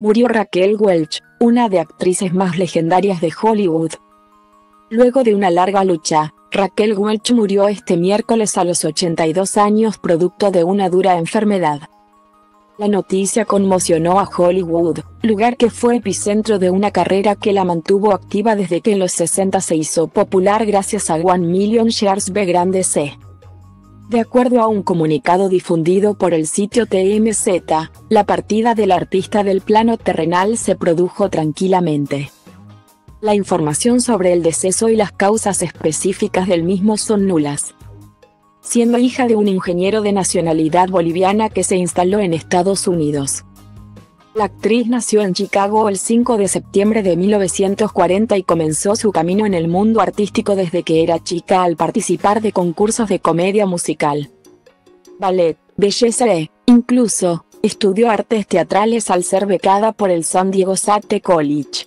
Murió Raquel Welch, una de actrices más legendarias de Hollywood. Luego de una larga lucha, Raquel Welch murió este miércoles a los 82 años producto de una dura enfermedad. La noticia conmocionó a Hollywood, lugar que fue epicentro de una carrera que la mantuvo activa desde que en los 60 se hizo popular gracias a One Million Years B.C. De acuerdo a un comunicado difundido por el sitio TMZ, la partida del artista del plano terrenal se produjo tranquilamente. La información sobre el deceso y las causas específicas del mismo son nulas. Siendo hija de un ingeniero de nacionalidad boliviana que se instaló en Estados Unidos. La actriz nació en Chicago el 5 de septiembre de 1940 y comenzó su camino en el mundo artístico desde que era chica al participar de concursos de comedia musical, ballet, belleza e, incluso, estudió artes teatrales al ser becada por el San Diego State College.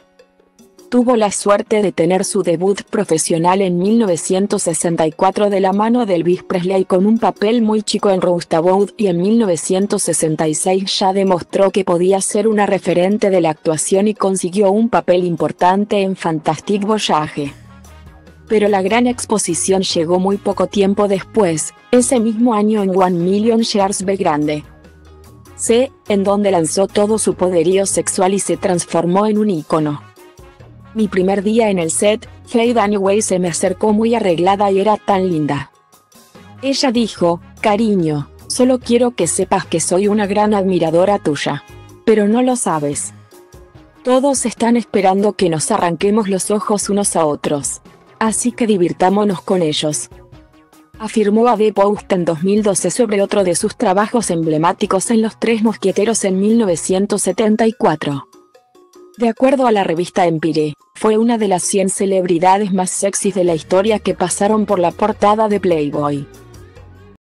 Tuvo la suerte de tener su debut profesional en 1964 de la mano de Elvis Presley con un papel muy chico en Roustabout y en 1966 ya demostró que podía ser una referente de la actuación y consiguió un papel importante en Fantastic Voyage. Pero la gran exposición llegó muy poco tiempo después, ese mismo año en One Million Years B.C., en donde lanzó todo su poderío sexual y se transformó en un ícono. Mi primer día en el set, Faye Dunaway se me acercó muy arreglada y era tan linda. Ella dijo, cariño, solo quiero que sepas que soy una gran admiradora tuya. Pero no lo sabes. Todos están esperando que nos arranquemos los ojos unos a otros. Así que divirtámonos con ellos. Afirmó a The Post en 2012 sobre otro de sus trabajos emblemáticos en Los Tres Mosqueteros en 1974. De acuerdo a la revista Empire, fue una de las 100 celebridades más sexys de la historia que pasaron por la portada de Playboy.